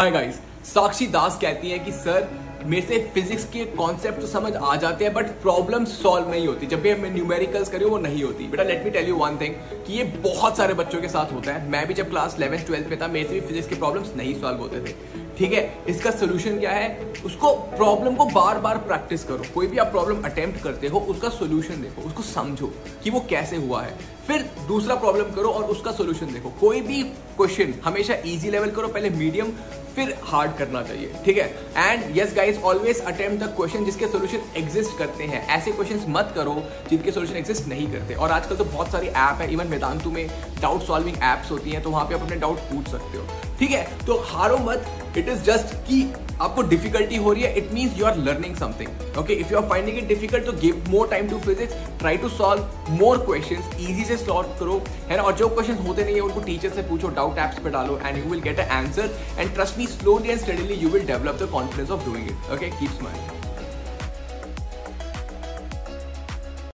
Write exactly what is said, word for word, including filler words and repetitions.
Hi guys, साक्षी दास कहती हैं कि सर मेरे से फिजिक्स के कॉन्सेप्ट तो समझ आ जाते हैं बट प्रॉब्लम सॉल्व नहीं होती। जब भी मैं न्यूमेरिकल्स करी वो नहीं होती। बेटा let me tell you one thing कि ये बहुत सारे बच्चों के साथ होता है। मैं भी जब क्लास इलेवेंथ ट्वेल्थ में था मेरे से भी फिजिक्स के प्रॉब्लम्स नहीं सॉल्व होते थे। ठीक है, इसका सोल्यूशन क्या है? उसको प्रॉब्लम को बार बार प्रैक्टिस करो। कोई भी आप प्रॉब्लम अटेम्प्ट करते हो उसका सोल्यूशन देखो, उसको समझो कि वो कैसे हुआ है। फिर दूसरा प्रॉब्लम करो और उसका सोल्यूशन देखो। कोई भी क्वेश्चन हमेशा ईजी लेवल करो, पहले मीडियम फिर हार्ड करना चाहिए। ठीक है, and yes guys, always attempt the question जिसके सोल्यूशन एग्जिस्ट करते हैं। ऐसे क्वेश्चंस मत करो जिनके सोल्यूशन एग्जिस्ट नहीं करते। और आजकल तो बहुत सारी ऐप है, इवन वेदांतु में डाउट सॉल्विंग ऐप्स होती हैं, तो वहाँ पे आप अपने डाउट पूछ सकते हो। ठीक है, तो हारो मत। इट इज जस्ट कि आपको डिफिकल्टी हो रही है, it means you are learning something. Okay, if you are finding it difficult तो give more time to physics, try to solve more questions, easy से सॉल्व करो, है ना। और जो क्वेश्चन होते नहीं है उनको टीचर से पूछो, डाउट ऐप्स पे डालो and you will get a answer. And trust me, Slowly and steadily, you will develop the confidence of doing it. Okay, keep smiling.